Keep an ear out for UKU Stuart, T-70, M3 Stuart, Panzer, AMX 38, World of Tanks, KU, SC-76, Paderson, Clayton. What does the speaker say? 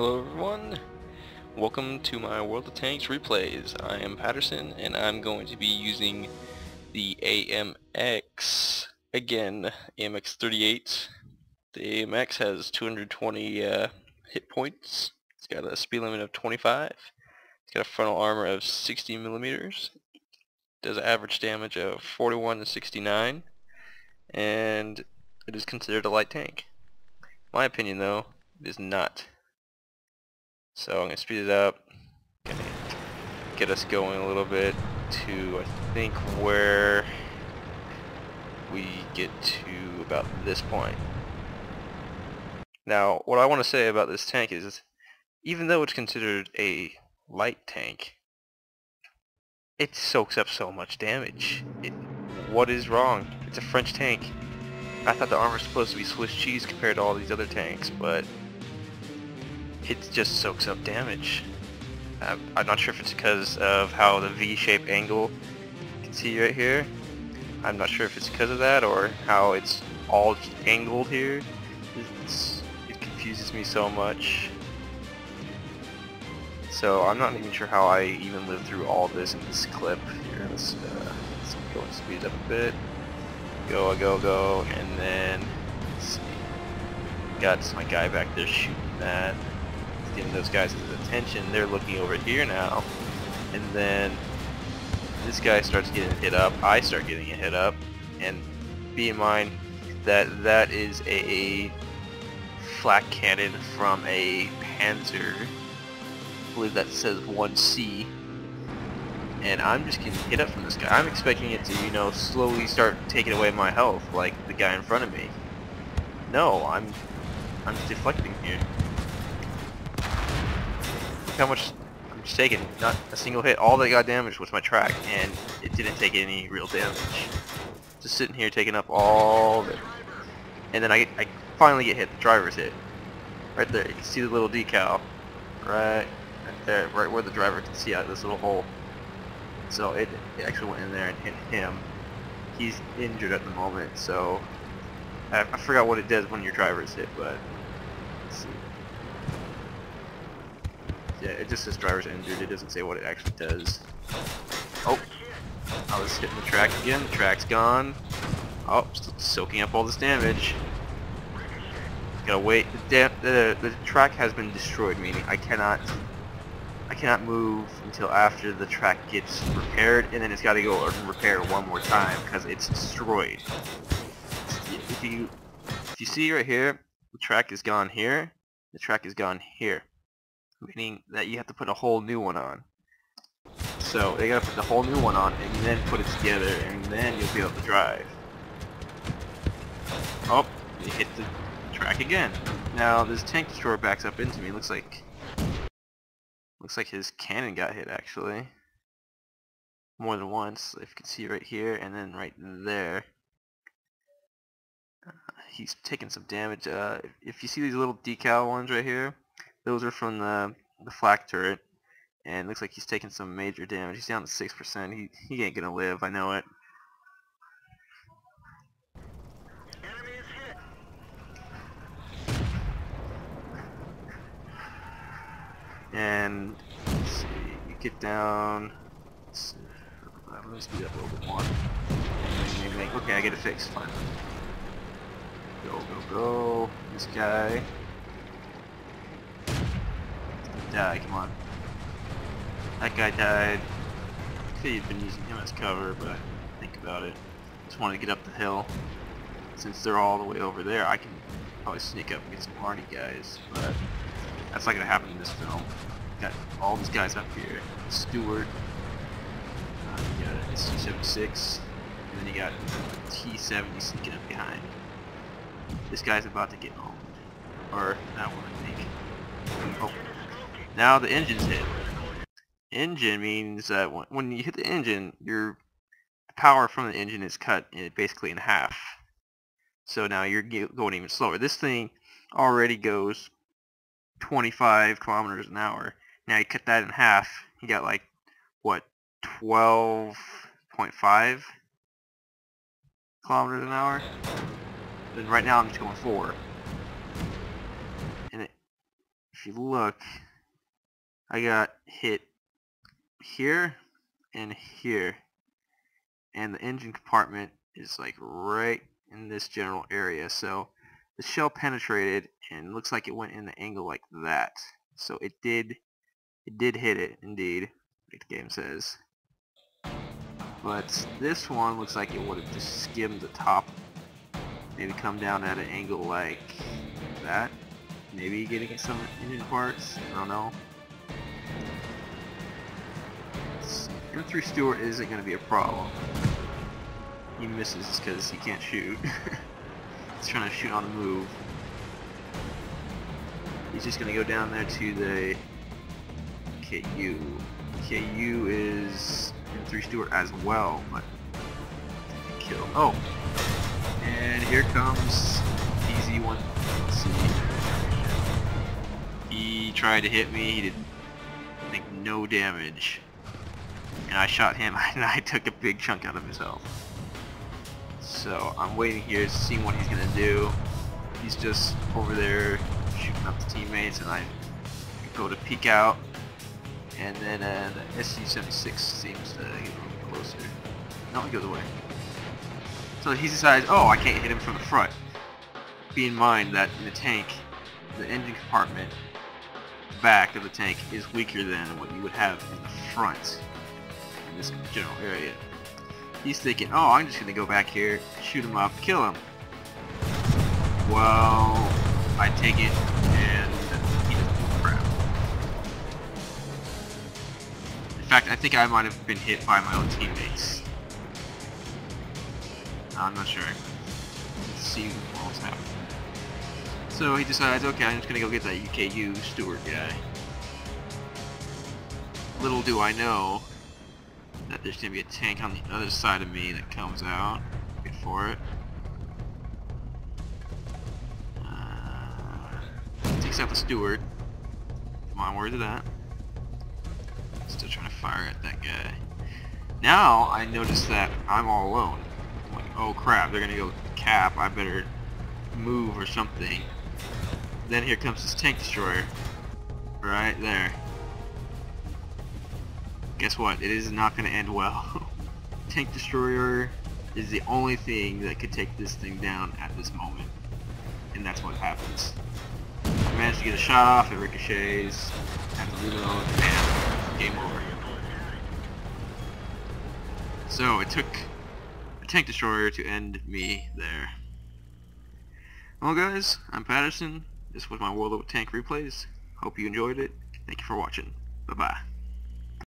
Hello everyone, welcome to my World of Tanks replays. I am Paderson and I'm going to be using the AMX again, AMX 38. The AMX has 220 hit points, it's got a speed limit of 25, it's got a frontal armor of 60 millimeters, does an average damage of 41 to 69, and it is considered a light tank. My opinion though, it is not. So I'm going to speed it up, gonna get us going a little bit to, I think, where we get to about this point. Now what I want to say about this tank is, even though it's considered a light tank, it soaks up so much damage. What is wrong? It's a French tank. I thought the armor was supposed to be Swiss cheese compared to all these other tanks, but it just soaks up damage. I'm not sure if it's because of how the V-shaped angle you can see right here. I'm not sure if it's because of that or how it's all angled here. It confuses me so much. So I'm not even sure how I even lived through all this in this clip here. Let's go and speed it up a bit. Go, go, go, and then let's see. Got my guy back there shooting that. Getting those guys his attention, they're looking over here now, and then this guy starts getting hit up, I start getting hit up, and be in mind that that is a flak cannon from a Panzer, I believe that says 1C, and I'm just getting hit up from this guy. I'm expecting it to, you know, slowly start taking away my health like the guy in front of me. No, I'm deflecting here. How much I'm just taking, not a single hit. All that got damaged was my track, and it didn't take any real damage. Just sitting here taking up all of it, and then I finally get hit. The driver's hit right there. You can see the little decal right there, right where the driver can see out this little hole. So it actually went in there and hit him. He's injured at the moment, so I forgot what it does when your driver's hit, but let's see. Yeah, it just says driver's injured, it doesn't say what it actually does. Oh, I was hitting the track again, the track's gone. Oh, still soaking up all this damage. Gotta wait, the track has been destroyed, meaning I cannot move until after the track gets repaired, and then it's gotta go repair one more time, because it's destroyed. If you see right here, the track is gone here, the track is gone here. Meaning that you have to put a whole new one on. So they gotta put the whole new one on and then put it together, and then you'll be able to drive. Oh, you hit the track again. Now this tank destroyer backs up into me. Looks like his cannon got hit actually. More than once, if you can see right here and then right there. He's taking some damage. If you see these little decal ones right here, those are from the flak turret, and it looks like he's taking some major damage. He's down to 6%. He ain't gonna live. I know it. Enemy is hit. And let's see, you get down. Let's see, let me speed up a little bit more. Okay, I get it fixed. Fine. Go, go, go. This guy. Die, come on. That guy died. Could have been using him as cover, but think about it. Just wanted to get up the hill. Since they're all the way over there, I can probably sneak up and get some hardy guys, but that's not gonna happen in this film. Got all these guys up here. Stuart, you got an SC-76, and then you got T-70 sneaking up behind. This guy's about to get owned. Or that one, I think. Oh. Now the engine's hit. Engine means that when you hit the engine, your power from the engine is cut basically in half. So now you're going even slower. This thing already goes 25 kilometers an hour. Now you cut that in half, you got like, what, 12.5 kilometers an hour? And right now I'm just going 4. If you look, I got hit here and here, and the engine compartment is like right in this general area. So the shell penetrated, and looks like it went in the angle like that. So it did hit it indeed, like the game says. But this one looks like it would have just skimmed the top, maybe come down at an angle like that, maybe getting some engine parts, I don't know. M3 Stuart isn't going to be a problem. He misses because he can't shoot. He's trying to shoot on the move. He's just going to go down there to the KU. KU is M3 Stuart as well, but kill. Oh, and here comes TZ1. Let's see. He tried to hit me. He did like no damage, and I shot him, and I took a big chunk out of his health. So I'm waiting here to see what he's gonna do. He's just over there shooting up the teammates, and I go to peek out, and then the SC-76 seems to get a little closer. No, he goes away. So he decides, oh, I can't hit him from the front. Be in mind that in the tank, the engine compartment back of the tank is weaker than what you would have in the front in this general area. He's thinking, oh, I'm just gonna go back here, shoot him up, kill him. Well, I take it, and he doesn't do crap. In fact, I think I might have been hit by my own teammates. I'm not sure. Let's see what was happening. So he decides, okay, I'm just gonna go get that UKU Stuart guy. Little do I know that there's gonna be a tank on the other side of me that comes out. Wait for it. Takes out the Stuart. Come on, where's that? Still trying to fire at that guy. Now I notice that I'm all alone. I'm like, oh crap, they're gonna go with the cap. I better move or something. Then here comes this tank destroyer. Right there. Guess what? It is not going to end well. Tank destroyer is the only thing that could take this thing down at this moment, and that's what happens. I managed to get a shot off. It ricochets. Have to reload, and game over. So it took a tank destroyer to end me there. Well, guys, I'm Paderson. This was my World of Tank replays. Hope you enjoyed it. Thank you for watching. Bye bye.